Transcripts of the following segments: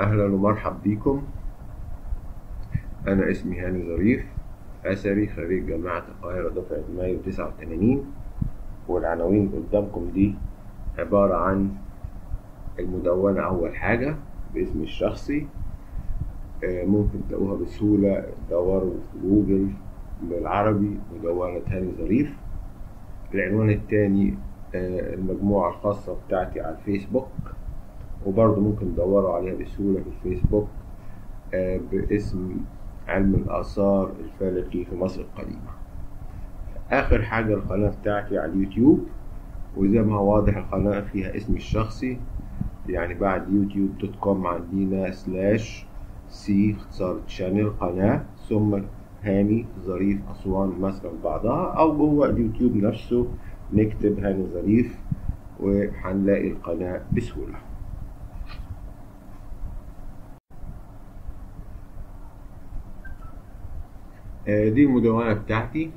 أهلا ومرحب بكم. أنا اسمي هاني ظريف، أثري خريج جامعة القاهرة دفعة مايو 89، والعناوين قدامكم دي عبارة عن المدونة أول حاجة باسمي الشخصي، ممكن تلاقوها بسهولة، دوروا في جوجل بالعربي مدونة هاني ظريف. العنوان التاني المجموعة الخاصة بتاعتي على الفيسبوك، وبرضه ممكن تدوروا عليها بسهولة في الفيسبوك باسم علم الآثار الفلكي في مصر القديمة. آخر حاجة القناة بتاعتي على اليوتيوب، وزي ما هو واضح القناة فيها اسمي الشخصي، يعني بعد youtube.com عندنا /c اختصار شانل قناة، ثم هاني ظريف أسوان مثلا بعضها، أو جوه اليوتيوب نفسه نكتب هاني ظريف وهنلاقي القناة بسهولة. دي المدونة بتاعتي.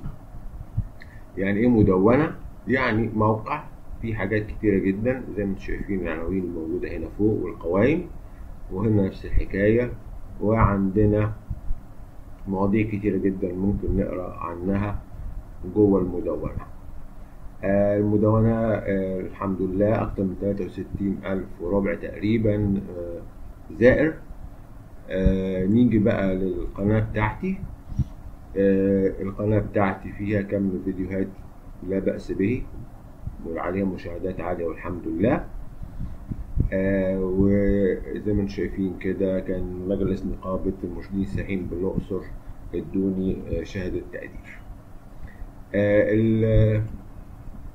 يعني ايه مدونة؟ يعني موقع فيه حاجات كتيرة جدا زي ما انتم شايفين العناوين الموجودة هنا فوق والقوائم، وهنا نفس الحكاية، وعندنا مواضيع كتيرة جدا ممكن نقرأ عنها جوه المدونة. المدونة الحمد لله أكتر من 63,000 وربع تقريبا زائر. نيجي بقى للقناة بتاعتي. القناة بتاعتي فيها كم فيديوهات لا بأس به وعليها مشاهدات عالية والحمد لله. وزي ما انتم شايفين كده كان مجلس نقابة المرشدين الساحين بالأقصر ادوني شهادة تقدير.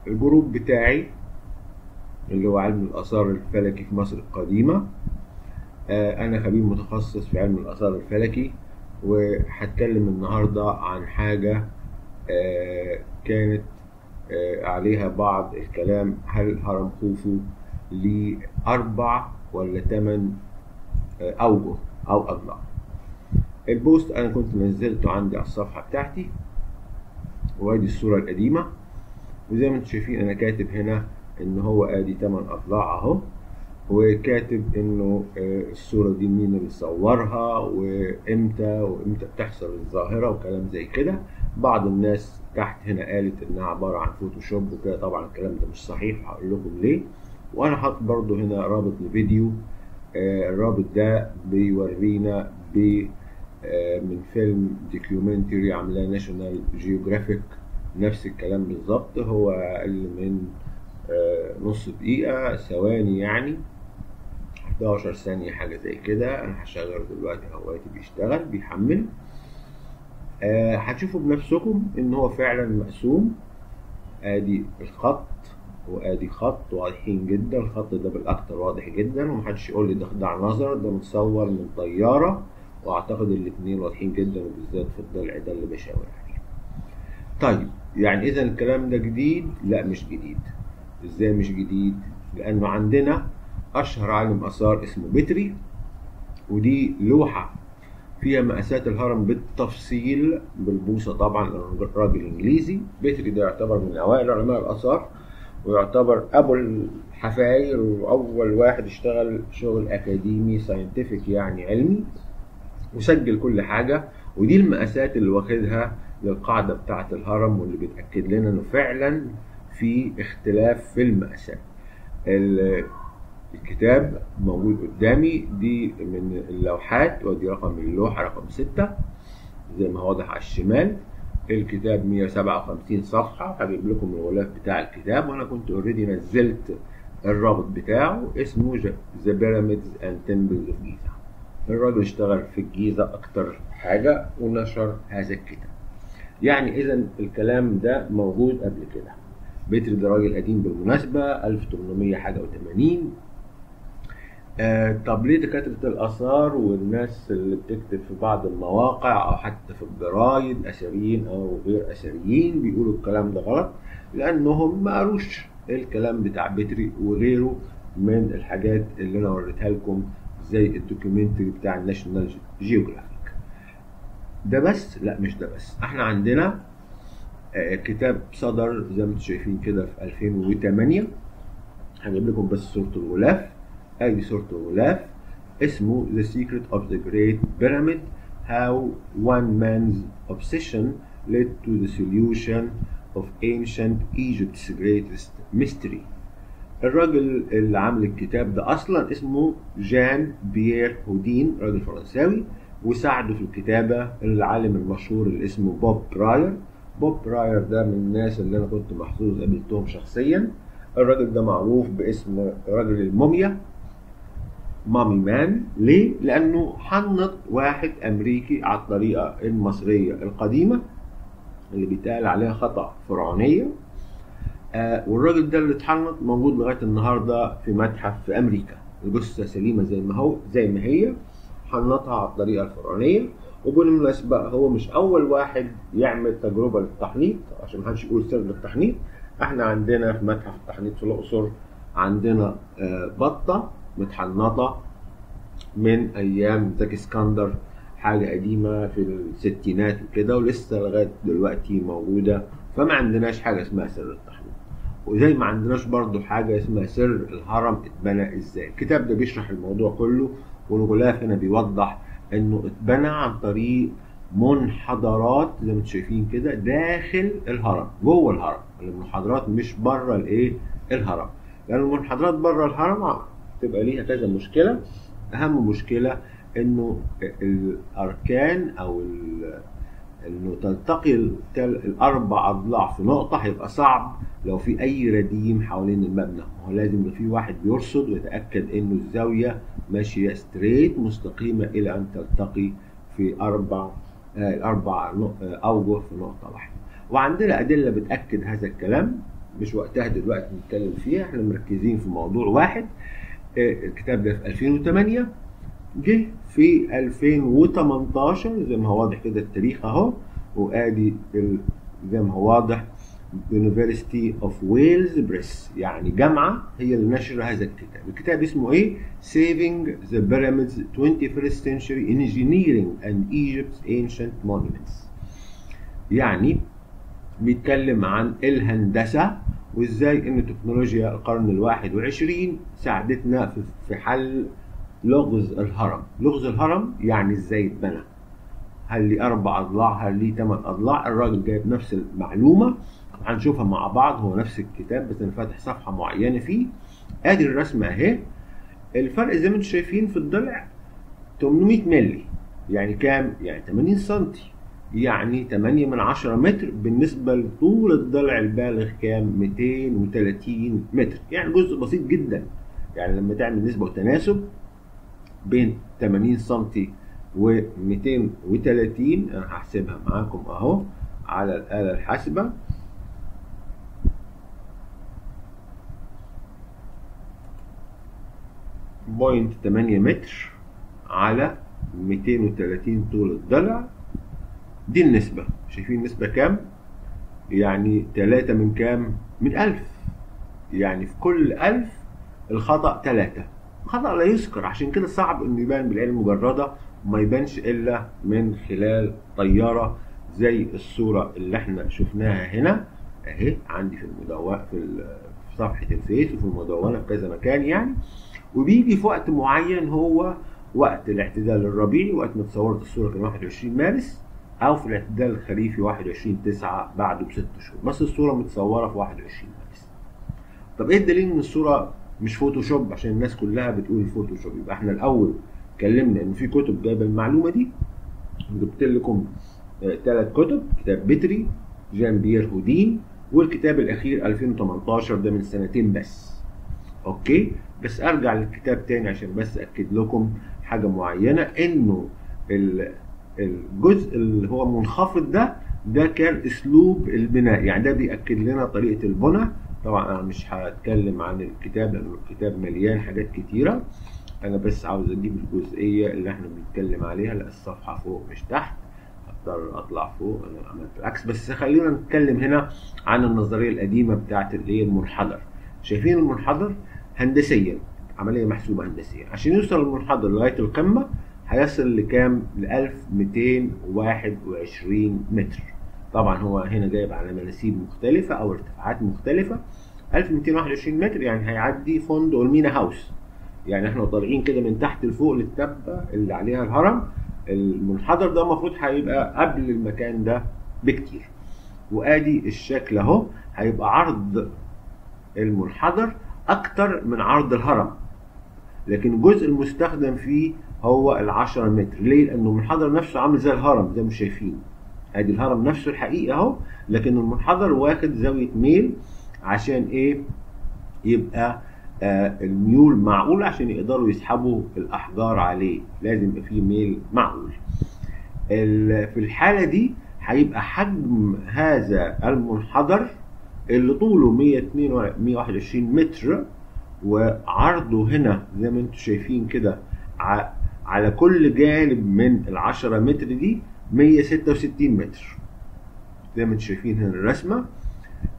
الجروب بتاعي اللي هو علم الآثار الفلكي في مصر القديمة، أنا خبير متخصص في علم الآثار الفلكي، وهتكلم النهارده عن حاجه كانت عليها بعض الكلام، هل هرم خوفو ليه 4 ولا 8 اوجه او اضلاع. البوست انا كنت نزلته عندي على الصفحه بتاعتي، وادي الصوره القديمه، وزي ما انتم شايفين انا كاتب هنا ان هو ادي 8 اضلاع اهو، وكاتب انه الصورة دي مين اللي صورها وامتى بتحصل الظاهرة وكلام زي كده. بعض الناس تحت هنا قالت انها عبارة عن فوتوشوب وكده، طبعا الكلام ده مش صحيح، هقول لكم ليه. وانا حاطط برضو هنا رابط لفيديو، الرابط ده بيورينا من فيلم ديكيومنتري عاملاه ناشيونال جيوجرافيك، نفس الكلام بالظبط، هو اقل من نص دقيقة، ثواني يعني 11 ثانية حاجة زي كده. أنا هشغله دلوقتي، هوايتي بيشتغل بيحمل، هتشوفوا بنفسكم إن هو فعلا مقسوم، آدي الخط وآدي خط واضحين جدا، الخط ده بالأكتر واضح جدا، ومحدش يقول لي ده خداع نظر، ده متصور من طيارة، وأعتقد الاتنين واضحين جدا، وبالذات في الضلع ده اللي بشاور عليه. طيب يعني إذا الكلام ده جديد؟ لأ مش جديد. ازاي مش جديد؟ لانه عندنا اشهر عالم اثار اسمه بتري، ودي لوحه فيها مقاسات الهرم بالتفصيل بالبوصه، طبعا راجل انجليزي. بتري ده يعتبر من اوائل علماء الاثار، ويعتبر ابو الحفاير، واول واحد اشتغل شغل اكاديمي ساينتفك يعني علمي، وسجل كل حاجه، ودي المقاسات اللي واخدها للقاعده بتاعه الهرم، واللي بتاكد لنا انه فعلا في اختلاف في المقاسات. الكتاب موجود قدامي، دي من اللوحات، ودي رقم اللوحة رقم 6 زي ما هو واضح على الشمال. الكتاب 157 صفحة، هجيب لكم الغلاف بتاع الكتاب، وانا كنت اوريدي نزلت الرابط بتاعه، اسمه The Pyramids and Temples of Giza. الراجل اشتغل في الجيزة اكتر حاجة ونشر هذا الكتاب. يعني اذا الكلام ده موجود قبل كده. بتري ده راجل قديم بالمناسبة، 1880. طب ليه دكاترة الآثار والناس اللي بتكتب في بعض المواقع أو حتى في الجرايد أثريين أو غير أثريين بيقولوا الكلام ده غلط؟ لأنهم ما قروش الكلام بتاع بتري وغيره من الحاجات اللي أنا وريتها لكم، زي الدوكيومنتري بتاع الناشيونال جيوغرافيك. ده بس؟ لأ مش ده بس، إحنا عندنا كتاب صدر زي ما انتم شايفين كده في 2008، هجيب لكم بس صورة الغلاف، ادي صورة الغلاف، اسمه The Secret of the Great Pyramid: How One Man's Obsession Led to the Solution of Ancient Egypt's Greatest Mystery. الراجل اللي عمل الكتاب ده أصلا اسمه جان بيير هودين، راجل فرنساوي، وساعده في الكتابة العالم المشهور اللي اسمه بوب براير. بوب براير ده من الناس اللي أنا كنت محظوظ قابلتهم شخصيا. الراجل ده معروف باسم راجل الموميا، مامي مان. ليه؟ لأنه حنط واحد أمريكي على الطريقة المصرية القديمة اللي بيتقال عليها خطأ فرعونية. والراجل ده اللي اتحنط موجود لغاية النهاردة في متحف في أمريكا، الجثة سليمة زي ما هي، حنطها على الطريقة الفرعونية. وبالمناسبة هو مش أول واحد يعمل تجربة للتحنيط، عشان محدش يقول سر للتحنيط. احنا عندنا في متحف التحنيط في الأقصر عندنا بطة متحنطة من أيام زكي اسكندر، حاجة قديمة في الستينات وكده، ولسه لغاية دلوقتي موجودة. فما عندناش حاجة اسمها سر التحنيط، وزي ما عندناش برضو حاجة اسمها سر الهرم اتبنى ازاي. الكتاب ده بيشرح الموضوع كله، والغلاف هنا بيوضح انه اتبنى عن طريق منحدرات زي ما انتم شايفين كده داخل الهرم، جوه الهرم. المنحدرات مش بره الايه الهرم، لان المنحدرات بره الهرم تبقى ليها كذا مشكلة. اهم مشكلة انه الاركان او انه تلتقي الاربع اضلاع في نقطه هيبقى صعب لو في اي رديم حوالين المبنى. هو لازم يبقى في واحد بيرصد ويتاكد انه الزاويه ماشيه ستريت مستقيمه الى ان تلتقي في اربع اوجه في نقطه واحده. وعندنا ادله بتاكد هذا الكلام، مش وقتها دلوقتي نتكلم فيها، احنا مركزين في موضوع واحد. الكتاب ده في 2008 جه في 2018 زي ما هو واضح كده التاريخ اهو، وادي زي ما هو واضح University of Wales Press، يعني جامعة هي اللي نشر هذا الكتاب. الكتاب اسمه ايه؟ Saving the Pyramids 21st Century Engineering and Egypt's Ancient Monuments. يعني بيتكلم عن الهندسة وازاي ان تكنولوجيا القرن ال21 ساعدتنا في حل لغز الهرم. لغز الهرم يعني ازاي اتبنى، هل ليه 4 اضلاع، هل ليه 8 اضلاع. الراجل جايب نفس المعلومه، هنشوفها مع بعض، هو نفس الكتاب بس انا فاتح صفحه معينه فيه. ادي الرسمه اهي، الفرق زي ما انتم شايفين في الضلع 800 مللي، يعني كام؟ يعني 80 سم، يعني 8 من 10 متر. بالنسبه لطول الضلع البالغ كام؟ 230 متر، يعني جزء بسيط جدا. يعني لما تعمل نسبه وتناسب بين 80 سم و 230، انا هحسبها معاكم اهو على الآلة الحاسبة. بوينت 8 متر على 230 طول الضلع، دي النسبة. شايفين النسبة كام؟ يعني 3 من كام؟ من 1000، يعني في كل 1000 الخطأ 3. خطأ لا يذكر، عشان كده صعب انه يبان بالعين المجردة وما يبانش الا من خلال طيارة زي الصورة اللي احنا شفناها هنا اهي عندي في المدونة في صفحة الفيس وفي المدونة في كذا مكان يعني. وبيجي في وقت معين، هو وقت الاعتدال الربيعي، وقت ما اتصورت الصورة كان 21 مارس، او في الاعتدال الخريفي 21/9 بعده ب6 شهور، بس الصورة متصورة في 21 مارس. طب ايه الدليل ان الصورة مش فوتوشوب؟ عشان الناس كلها بتقول فوتوشوب. يبقى احنا الاول اتكلمنا ان في كتب جايبه المعلومه دي، جبت لكم 3 كتب، كتاب بتري، جان بيير هودين، والكتاب الاخير 2018 ده من سنتين بس. اوكي، بس ارجع للكتاب تاني عشان بس اكد لكم حاجه معينه، انه الجزء اللي هو منخفض ده كان اسلوب البناء، يعني ده بيأكد لنا طريقه البناء. طبعا انا مش هتكلم عن الكتاب لان الكتاب مليان حاجات كتيره، انا بس عاوز اجيب الجزئيه اللي احنا بنتكلم عليها. لا، الصفحه فوق مش تحت، هضطر اطلع فوق، انا عملت العكس. بس خلينا نتكلم هنا عن النظريه القديمه بتاعت الايه المنحدر. شايفين المنحدر هندسيا، عمليه محسوبه هندسيا، عشان يوصل المنحدر لغايه القمه هيصل لكام؟ ل 1221 متر. طبعا هو هنا جايب على مناسيب مختلفه او ارتفاعات مختلفه. 1221 متر يعني هيعدي فندق المينا هاوس، يعني احنا طالعين كده من تحت لفوق للتبه اللي عليها الهرم. المنحدر ده المفروض هيبقى قبل المكان ده بكتير، وادي الشكل اهو، هيبقى عرض المنحدر اكتر من عرض الهرم، لكن الجزء المستخدم فيه هو ال10 متر. ليه؟ لانه المنحدر نفسه عامل زي الهرم زي ما شايفين، ادي الهرم نفسه الحقيقه اهو، لكن المنحدر واخد زاويه ميل عشان ايه؟ يبقى الميول معقول عشان يقدروا يسحبوا الاحجار عليه، لازم يبقى فيه ميل معقول. في الحاله دي هيبقى حجم هذا المنحدر اللي طوله 121 متر وعرضه هنا زي ما انتم شايفين كده على كل جانب من ال10 متر دي 166 متر زي ما انتم شايفين هنا الرسمه.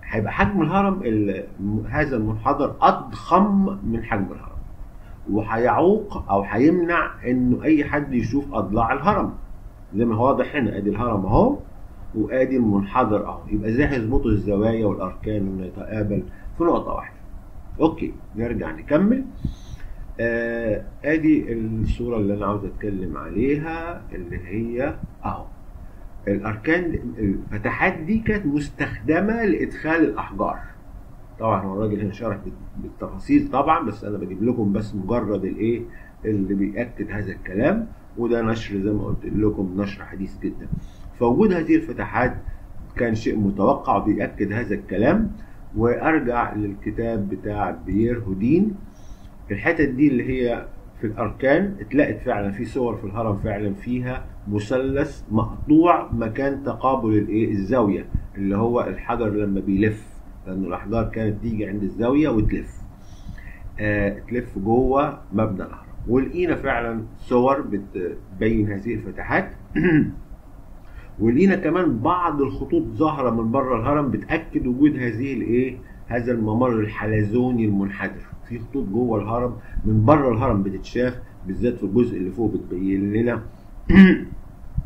هيبقى حجم الهرم هذا المنحدر اضخم من حجم الهرم، وهيعوق او هيمنع انه اي حد يشوف اضلاع الهرم زي ما هو واضح هنا، ادي الهرم اهو وادي المنحدر اهو، يبقى ازاي هيظبطوا الزوايا والاركان انه يتقابل في نقطه واحده. اوكي نرجع نكمل. ادي الصوره اللي انا عاوز اتكلم عليها اللي هي اهو، الاركان الفتحات دي كانت مستخدمه لادخال الاحجار. طبعا هو الراجل هنا شرح بالتفاصيل طبعا، بس انا بجيب لكم بس مجرد الايه اللي بيأكد هذا الكلام، وده نشر زي ما قلت لكم نشر حديث جدا. فوجود هذه الفتحات كان شيء متوقع بيأكد هذا الكلام، وارجع للكتاب بتاع بيير هودين. الحتت دي اللي هي في الاركان اتلقت فعلا في صور في الهرم فعلا فيها مثلث مقطوع مكان تقابل الايه الزاويه، اللي هو الحجر لما بيلف، لان الاحجار كانت تيجي عند الزاويه وتلف تلف جوه مبنى الهرم، ولقينا فعلا صور بتبين هذه الفتحات. ولقينا كمان بعض الخطوط ظاهره من بره الهرم بتاكد وجود هذه الايه هذا الممر الحلزوني المنحدر. في خطوط جوه الهرم من بره الهرم بتتشاف، بالذات في الجزء اللي فوق بتبين لنا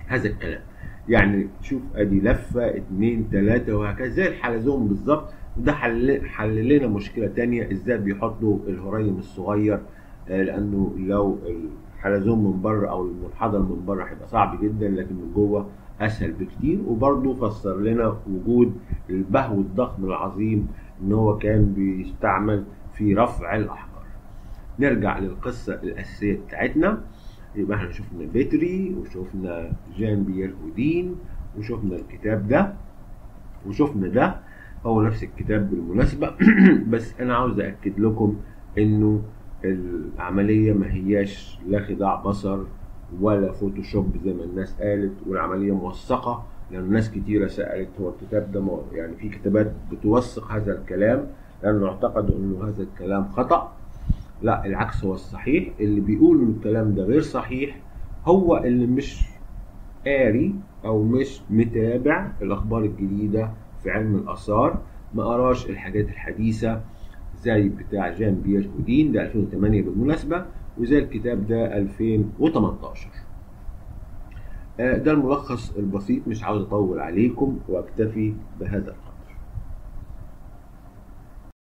هذا الكلام. يعني شوف ادي لفه 2 3 وهكذا زي الحلزون بالظبط. وده حل لنا مشكله ثانيه، ازاي بيحطوا الهريم الصغير، لانه لو الحلزون من بره او المنحدر من بره هيبقى صعب جدا، لكن من جوه اسهل بكتير. وبرضه فسر لنا وجود البهو الضخم العظيم ان هو كان بيستعمل في رفع الاحجار. نرجع للقصه الاساسيه بتاعتنا. يبقى احنا شفنا بتري وشفنا جان بيير هودين وشفنا الكتاب ده وشفنا ده، هو نفس الكتاب بالمناسبه. بس انا عاوز اكد لكم انه العمليه ما هياش لا خداع بصر ولا فوتوشوب زي ما الناس قالت، والعمليه موثقه لان ناس كتيره سالت هو الكتاب ده يعني في كتابات بتوثق هذا الكلام، لانه اعتقدوا انه هذا الكلام خطا. لا، العكس هو الصحيح. اللي بيقول ان الكلام ده غير صحيح هو اللي مش قاري او مش متابع الاخبار الجديده في علم الاثار، ما قراش الحاجات الحديثه زي بتاع جان بيير هودين ده 2008 بالمناسبه، وزي الكتاب ده 2018. ده الملخص البسيط، مش عاوز اطول عليكم واكتفي بهذا.